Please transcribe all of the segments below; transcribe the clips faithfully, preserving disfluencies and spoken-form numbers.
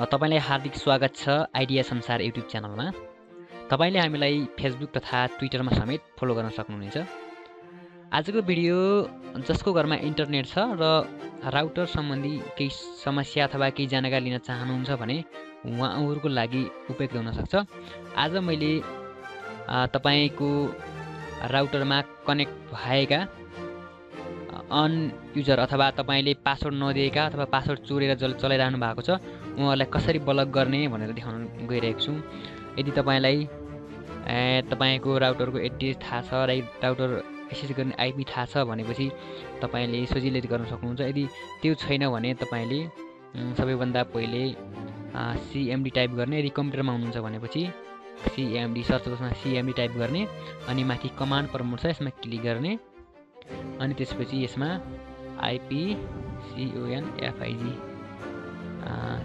तपाईंलाई हार्दिक स्वागत छ आइडिया संसार युट्युब च्यानलमा। तपाईंले हामीलाई फेसबुक तथा ट्विटरमा समेत फलो गर्न सक्नुहुनेछ। आजको भिडियो जसको घरमा इन्टरनेट छ र राउटर सम्बन्धी केही समस्या अथवा केही जानकारी लिन चाहनुहुन्छ भने उहाँहरुको लागि उपयुक्त हुन सक्छ। आज मैले तपाईंको राउटरमा कनेक्ट भएका अन युजर अथवा तपाईंले पासवर्ड नदिएका अथवा पासवर्ड चोरेर चलाइरहनु भएको छ उहाँहरुलाई कसरी ब्लक गर्ने भनेर देखाउन गइरहेको छु। यदि तपाईंलाई तपाईंको राउटरको एड्रेस थाहा छ र राउटर एक्सेस गर्ने आइपी थाहा छ भनेपछि तपाईंले सजिलै गर्न सक्नुहुन्छ। यदि त्यो छैन भने तपाईंले सबैभन्दा पहिले सीएमडी टाइप गर्ने, यदि कम्प्युटरमा हुनुहुन्छ भनेपछि सीएमडी सर्च बक्समा सीएमडी टाइप गर्ने अनि माथि कमान्ड प्रम्प्ट छ यसमा क्लिक गर्ने अनि त्यसपछि यसमा आइपी सीओएन एफआईजी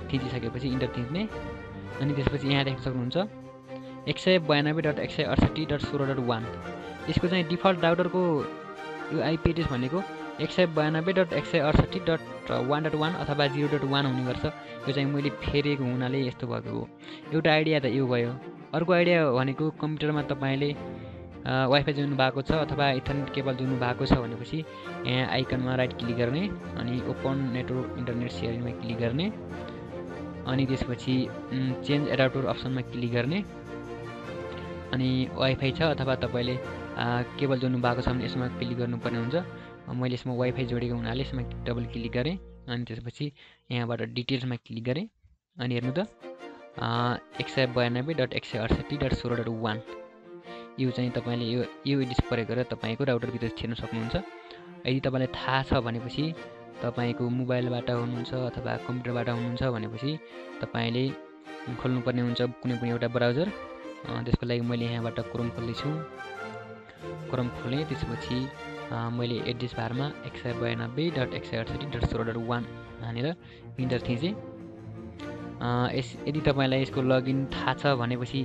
थिची सकेपछि इन्टर थिच्ने अनि त्यसपछि यहाँ देख्न सक्नुहुन्छ एक सय बयानब्बे डट एक सय अठसट्ठी डट सोह्र डट एक। यसको चाहिँ डिफल्ट राउटरको यो आइपी एड्रेस भनेको एक सय बयानब्बे डट एक सय अठसट्ठी डट एक डट एक अथवा शून्य डट एक हुने गर्छ। यो चाहिँ मैले फेरेको हुनाले यस्तो भएको हो। एउटा आइडिया त यो भयो। अर्को आइडिया भनेको कम्प्युटरमा तपाईँले वाइफाई जुड्नु भएको छ अथवा इथरनेट केबल जुड्नु भएको छ भनेपछि यहाँ आइकनमा राइट क्लिक गर्ने अनि ओपन नेटवर्क इन्टरनेट सेयरिङमा क्लिक गर्ने अनि त्यसपछि चेन्ज एडाप्टर अप्सनमा क्लिक गर्ने अनि वाइफाई छ अथवा तपाईले केबल जोड्नु भएको छ भने यसमा क्लिक गर्नुपर्ने हुन्छ। मैले यसमा वाइफाई जोडेको हुनाले यसमा डबल क्लिक गरे अनि त्यसपछि यहाँबाट डिटेल्समा क्लिक गरे अनि हेर्नु त एक सय बयानब्बे डट एक सय अठसट्ठी डट सोह्र डट एक यो चाहिँ तपाईले यो यो एड्रेस प्रयोग गरेर तपाईको राउटर भित्र छिर्न सक्नुहुन्छ। यदि तपाईलाई थाहा छ भनेपछि तपाईको मोबाइलबाट हुनुहुन्छ अथवा कम्प्युटरबाट हुनुहुन्छ भनेपछि तपाईले खोल्नुपर्ने हुन्छ कुनै पनि एउटा ब्राउजर। त्यसको लागि मैले यहाँबाट क्रोम खोल्दैछु, क्रोम खोले त्यसपछि मैले एड्रेस बारमा एक सय बयानब्बे डट एक सय अठसट्ठी डट सोह्र डट एक हानेर इन्टर थिचेँ। यस यदि तपाईलाई यसको लगइन थाहा छ भनेपछि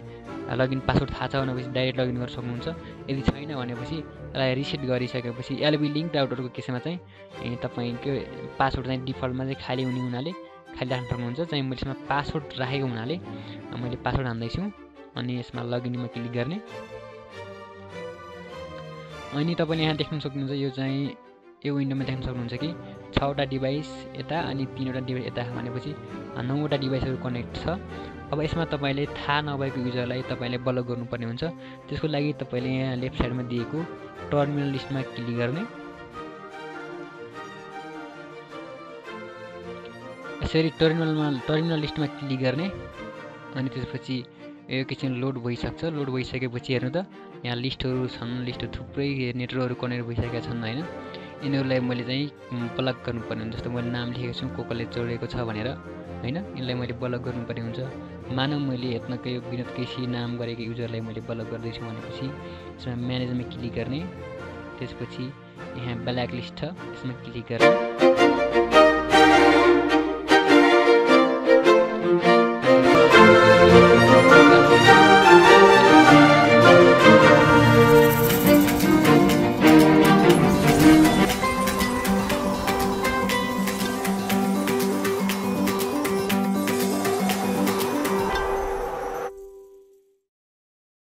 लगइन पासवर्ड थाहा छ भनेपछि डाइरेक्ट लगइन गर्न सक्नुहुन्छ। यदि छैन भनेपछि यसलाई रिसेट गरिसकेपछि एलबी लिङ्क राउटरको केसमा चाहिँ तपाईको पासवर्ड चाहिँ डिफल्टमा चाहिँ खाली हुने हुनाले खाली राख्न सक्नुहुन्छ। चाहिँ मैले यसमा पासवर्ड राखेको हुनाले मैले पासवर्ड हान्दैछु अनि यसमा लगइनमा क्लिक गर्ने अनि तपाईले यहाँ देख्न सक्नुहुन्छ यो चाहिँ यो विन्डोमा देख्न सक्नुहुन्छ कि छवटा डिभाइस यता अनि तीनवटा डिभाइस यता भनेपछि नौवटा डिभाइसहरु कनेक्ट छ। अब यसमा तपाईले थाहा नभएको युजरलाई तपाईले ब्लक गर्नुपर्ने हुन्छ। त्यसको लागि तपाईले यहाँ लेफ्ट साइडमा दिएको टर्मिनल लिस्टमा क्लिक गर्ने, यसरी टर्मिनलमा टर्मिनल लिस्टमा क्लिक गर्ने अनि त्यसपछि यो एकैछिन लोड भइसक्छ। लोड भइसकेपछि हेर्नु त यहाँ लिस्टहरु छन्, लिस्ट थुप्रै नेटवर्कहरु कनेक्ट भइसकेका छन् हैन। यिनीहरूलाई मैले चाहिँ ब्लक गर्नुपर्ने हुन्छ। जस्तो मैले नाम लेखेको छु को कोले जोडेको छ भनेर हैन, यिनलाई मैले ब्लक गर्नुपर्ने हुन्छ। मानव मैले यत्नकै विनोद केसी नाम गरेको युजरलाई मैले ब्लक गर्दै छु भनेपछि यसमा म्यानेजमा क्लिक गर्ने त्यसपछि यहाँ ब्ल्याक लिस्ट छ यसमा क्लिक गर्ने।